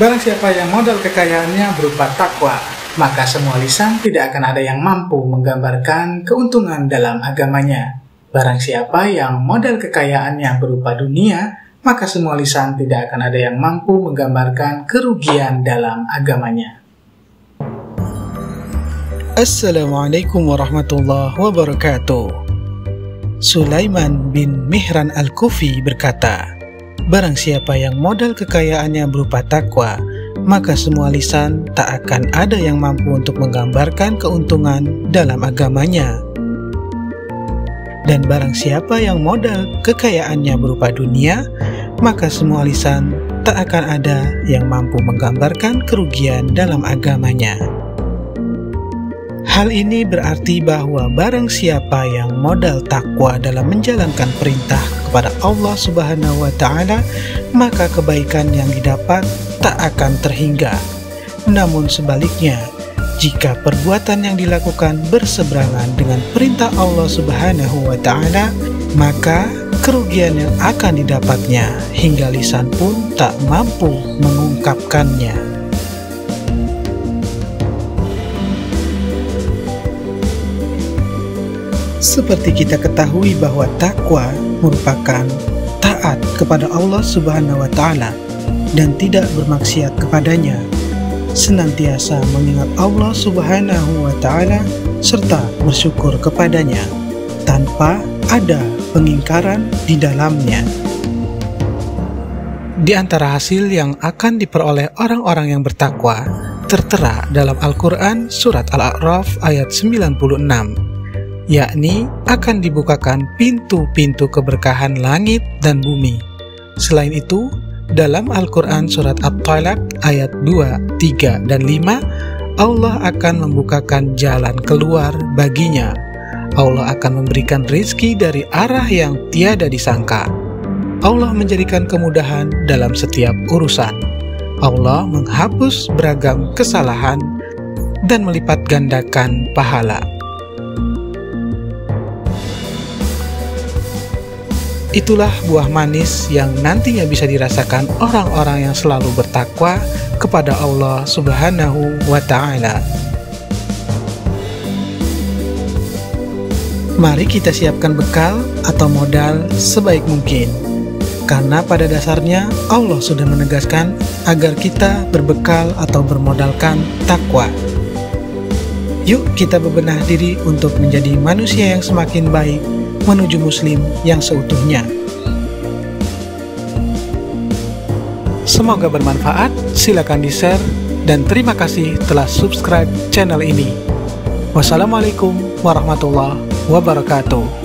Barang siapa yang modal kekayaannya berupa takwa, maka semua lisan tidak akan ada yang mampu menggambarkan keuntungan dalam agamanya. Barang siapa yang modal kekayaannya berupa dunia, maka semua lisan tidak akan ada yang mampu menggambarkan kerugian dalam agamanya. Assalamualaikum warahmatullahi wabarakatuh. Sulaiman bin Mihran Al-Kufi berkata, barang siapa yang modal kekayaannya berupa takwa, maka semua lisan tak akan ada yang mampu untuk menggambarkan keuntungan dalam agamanya. Dan barang siapa yang modal kekayaannya berupa dunia, maka semua lisan tak akan ada yang mampu menggambarkan kerugian dalam agamanya. Hal ini berarti bahwa barang siapa yang modal takwa dalam menjalankan perintah kepada Allah Subhanahu wa Ta'ala, maka kebaikan yang didapat tak akan terhingga. Namun sebaliknya, jika perbuatan yang dilakukan berseberangan dengan perintah Allah Subhanahu wa Ta'ala, maka kerugian yang akan didapatnya hingga lisan pun tak mampu mengungkapkannya. Seperti kita ketahui bahwa takwa merupakan taat kepada Allah Subhanahu wa Ta'ala dan tidak bermaksiat kepadanya, senantiasa mengingat Allah Subhanahu wa Ta'ala serta bersyukur kepadanya tanpa ada pengingkaran di dalamnya. Di antara hasil yang akan diperoleh orang-orang yang bertakwa tertera dalam Al-Quran surat Al-A'raf ayat 96, yakni akan dibukakan pintu-pintu keberkahan langit dan bumi. Selain itu, dalam Al-Quran surat At-Talaq ayat 2, 3, dan 5, Allah akan membukakan jalan keluar baginya. Allah akan memberikan rizki dari arah yang tiada disangka. Allah menjadikan kemudahan dalam setiap urusan. Allah menghapus beragam kesalahan dan melipat gandakan pahala. Itulah buah manis yang nantinya bisa dirasakan orang-orang yang selalu bertakwa kepada Allah Subhanahu wa Ta'ala. Mari kita siapkan bekal atau modal sebaik mungkin, karena pada dasarnya Allah sudah menegaskan agar kita berbekal atau bermodalkan takwa. Yuk kita bebenah diri untuk menjadi manusia yang semakin baik menuju muslim yang seutuhnya. Semoga bermanfaat, silakan di-share, dan terima kasih telah subscribe channel ini. Wassalamualaikum warahmatullahi wabarakatuh.